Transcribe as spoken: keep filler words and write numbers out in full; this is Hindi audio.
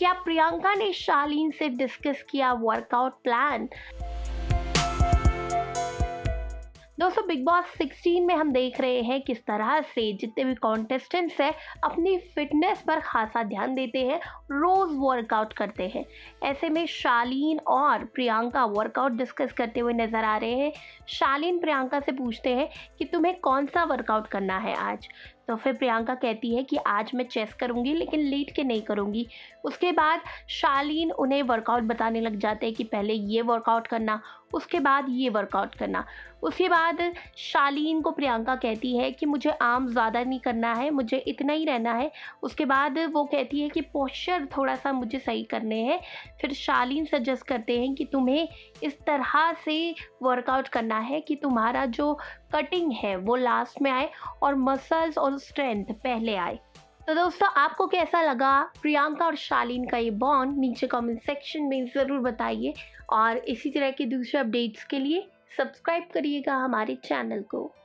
क्या प्रियंका ने शालीन से डिस्कस किया वर्कआउट प्लान? दोस्तों बिग बॉस सोलह में हम देख रहे हैं किस तरह से जितने भी कॉन्टेस्टेंट्स हैं अपनी फिटनेस पर खासा ध्यान देते हैं, रोज़ वर्कआउट करते हैं। ऐसे में शालीन और प्रियंका वर्कआउट डिस्कस करते हुए नज़र आ रहे हैं। शालीन प्रियंका से पूछते हैं कि तुम्हें कौन सा वर्कआउट करना है आज, तो फिर प्रियंका कहती है कि आज मैं चेस्ट करूंगी लेकिन लेट के नहीं करूंगी। उसके बाद शालीन उन्हें वर्कआउट बताने लग जाते हैं कि पहले ये वर्कआउट करना, उसके बाद ये वर्कआउट करना। उसके बाद शालीन को प्रियंका कहती है कि मुझे आर्म ज़्यादा नहीं करना है, मुझे इतना ही रहना है। उसके बाद वो कहती है कि पोस्चर थोड़ा सा मुझे सही करने हैं। फिर शालीन सजेस्ट करते हैं कि तुम्हें इस तरह से वर्कआउट करना है कि तुम्हारा जो कटिंग है वो लास्ट में आए और मसल्स और स्ट्रेंथ पहले आए। तो दोस्तों आपको कैसा लगा प्रियंका और शालीन का ये बॉन्ड? नीचे कमेंट सेक्शन में ज़रूर बताइए और इसी तरह के दूसरे अपडेट्स के लिए सब्सक्राइब करिएगा हमारे चैनल को।